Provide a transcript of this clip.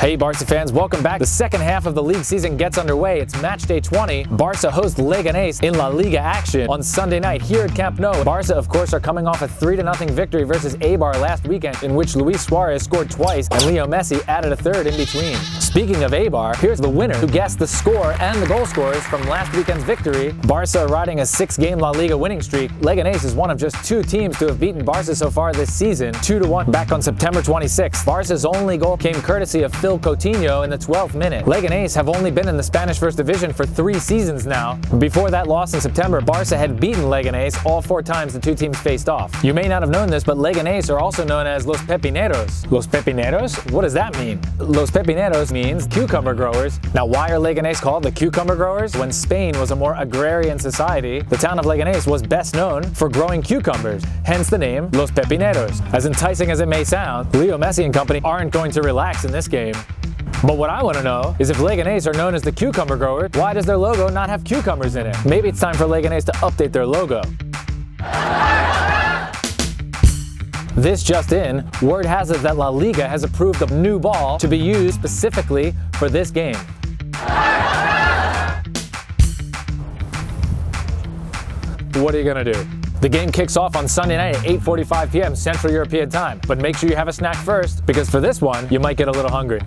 Hey Barca fans, welcome back. The second half of the league season gets underway. It's match day 20. Barca host Leganés in La Liga action on Sunday night here at Camp Nou. Barca, of course, are coming off a 3-0 victory versus Eibar last weekend, in which Luis Suarez scored twice and Leo Messi added a third in between. Speaking of Eibar, here's the winner who guessed the score and the goal scorers from last weekend's victory. Barca riding a 6-game La Liga winning streak. Leganés is one of just 2 teams to have beaten Barca so far this season, 2-1 back on September 26th. Barca's only goal came courtesy of Philippe Coutinho in the 12th minute. Leganés have only been in the Spanish First Division for 3 seasons now. Before that loss in September, Barca had beaten Leganés all 4 times the 2 teams faced off. You may not have known this, but Leganés are also known as Los Pepineros. Los Pepineros? What does that mean? Los Pepineros means cucumber growers. Now, why are Leganés called the cucumber growers? When Spain was a more agrarian society, the town of Leganés was best known for growing cucumbers, hence the name Los Pepineros. As enticing as it may sound, Leo Messi and company aren't going to relax in this game. But what I want to know is if Leganés are known as the cucumber growers, why does their logo not have cucumbers in it? Maybe it's time for Leganés to update their logo. This just in, word has it that La Liga has approved a new ball to be used specifically for this game. What are you going to do? The game kicks off on Sunday night at 8:45 p.m. Central European time, but make sure you have a snack first, because for this one, you might get a little hungry.